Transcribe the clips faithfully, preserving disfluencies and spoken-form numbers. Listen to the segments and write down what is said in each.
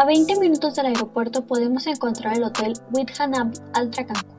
A veinte minutos del aeropuerto podemos encontrar el hotel Whyndham Alltra Cancún.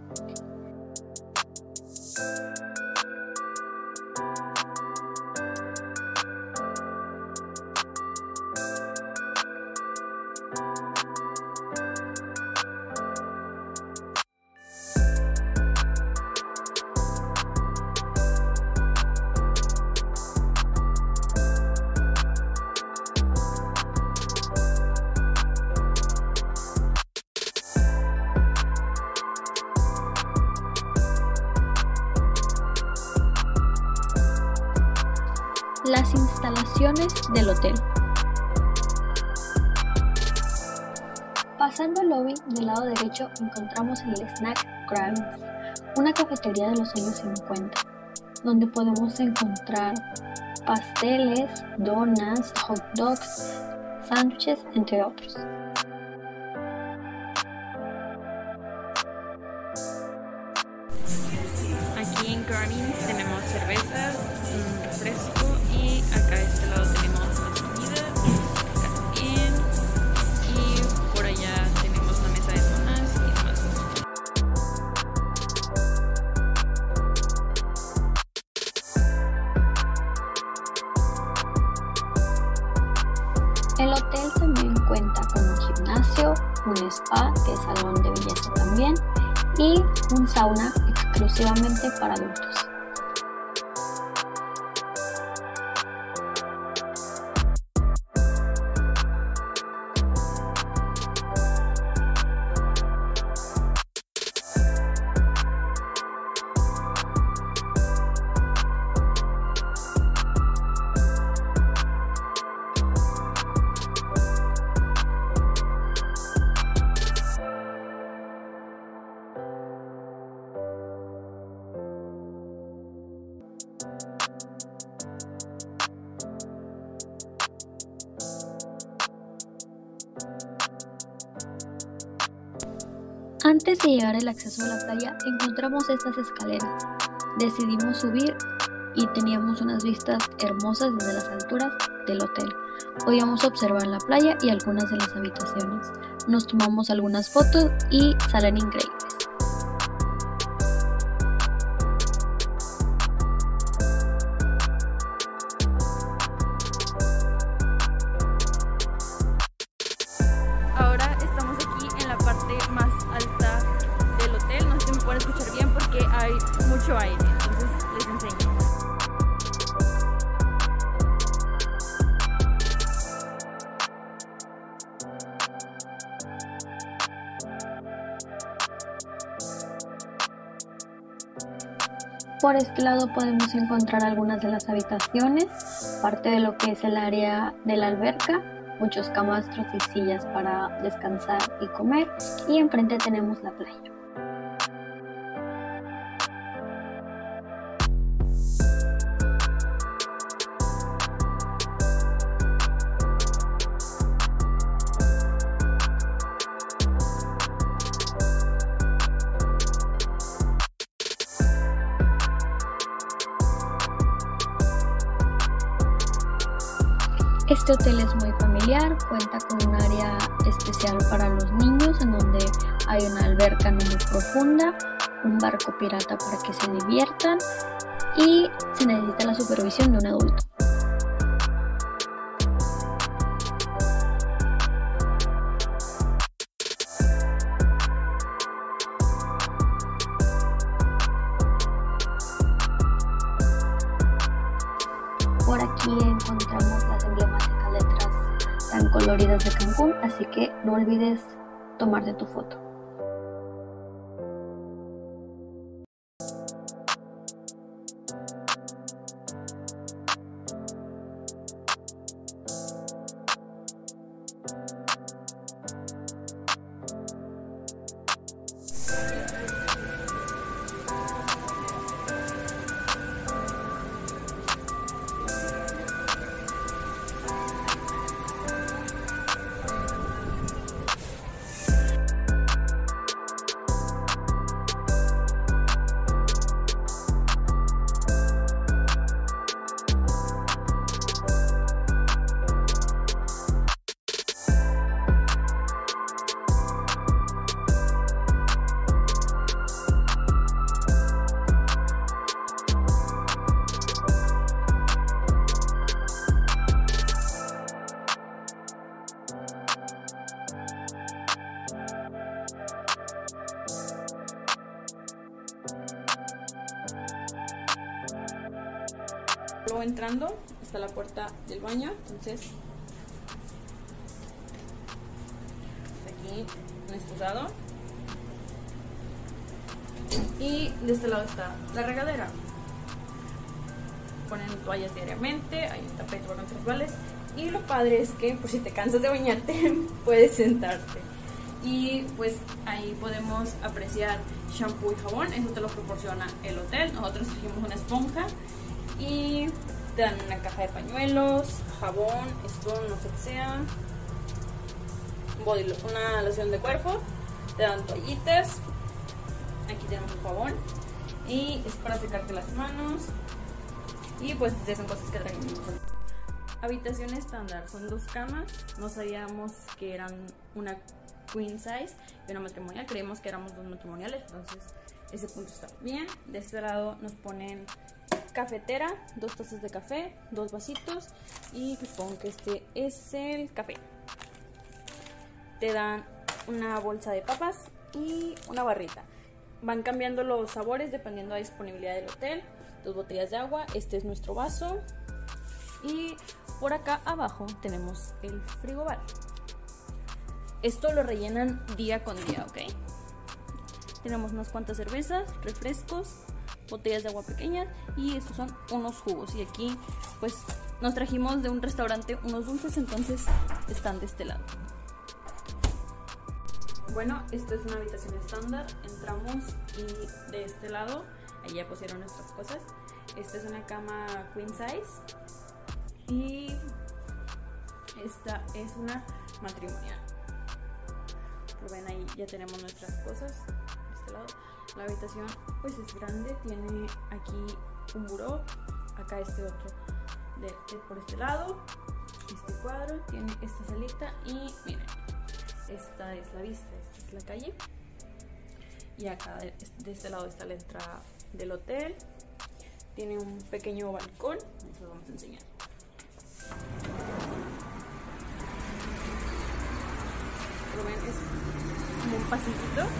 Las instalaciones del hotel. Pasando el lobby, del lado derecho encontramos el Snack Grounds, una cafetería de los años cincuenta, donde podemos encontrar pasteles, donas, hot dogs, sándwiches, entre otros. Aquí en Grounds tenemos cervezas, un refresco, y acá de este lado tenemos más comida, acá también, y por allá tenemos la mesa de donas y demás. El hotel también cuenta con un gimnasio, un spa, que es salón de belleza también, y un sauna exclusivamente para adultos. Antes de llegar al acceso a la playa encontramos estas escaleras, decidimos subir y teníamos unas vistas hermosas desde las alturas del hotel. Podíamos observar la playa y algunas de las habitaciones, nos tomamos algunas fotos y salen increíbles. Más alta del hotel, no sé si me pueden escuchar bien porque hay mucho aire, entonces les enseño. Por este lado podemos encontrar algunas de las habitaciones, parte de lo que es el área de la alberca, muchos camastros y sillas para descansar y comer, y enfrente tenemos la playa. Este hotel es muy familiar, cuenta con un área especial para los niños en donde hay una alberca no muy profunda, un barco pirata para que se diviertan y se necesita la supervisión de un adulto. Por aquí encontramos las emblemáticas letras tan coloridas de Cancún, así que no olvides tomarte tu foto. verlo entrando. Está la puerta del baño. Entonces, aquí un excusado. Y de este lado está la regadera. Ponen toallas diariamente, hay un tapete para los trasvales. Y lo padre es que, pues, si te cansas de bañarte, puedes sentarte. Y pues ahí podemos apreciar shampoo y jabón. Eso te lo proporciona el hotel. Nosotros trajimos una esponja y te dan una caja de pañuelos, jabón, spon, no sé qué sea, body, una loción de cuerpo. Te dan toallitas. Aquí tenemos un jabón y es para secarte las manos. Y pues esas son cosas que traen. Habitación estándar, son dos camas. No sabíamos que eran una queen size y una matrimonial. Creemos que éramos dos matrimoniales, entonces ese punto está bien. De este lado nos ponen cafetera, dos tazas de café, dos vasitos, y supongo que este es el café. Te dan una bolsa de papas y una barrita. Van cambiando los sabores dependiendo de la disponibilidad del hotel. Dos botellas de agua, este es nuestro vaso. Y por acá abajo tenemos el frigobar. Esto lo rellenan día con día, ¿ok? Tenemos unas cuantas cervezas, refrescos, botellas de agua pequeñas, y estos son unos jugos. Y aquí pues nos trajimos de un restaurante unos dulces, entonces están de este lado. Bueno, esto es una habitación estándar. Entramos y de este lado, ahí ya pusieron nuestras cosas. Esta es una cama queen size y esta es una matrimonial. Pero ven, ahí ya tenemos nuestras cosas. De este lado la habitación pues es grande, tiene aquí un buró, acá este otro de, de por este lado, este cuadro, tiene esta salita y miren, esta es la vista, esta es la calle, y acá de, de este lado está la entrada del hotel. Tiene un pequeño balcón, eso lo vamos a enseñar. Pero ven, es como un pasillito.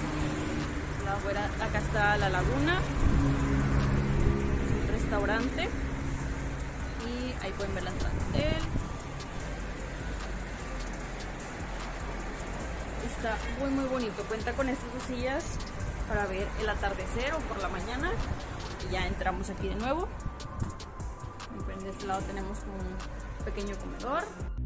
Afuera, acá está la laguna, un restaurante, y ahí pueden ver la entrada del hotel. Está muy muy bonito, cuenta con estas dos sillas para ver el atardecer o por la mañana. Y ya entramos aquí de nuevo. De este lado tenemos un pequeño comedor.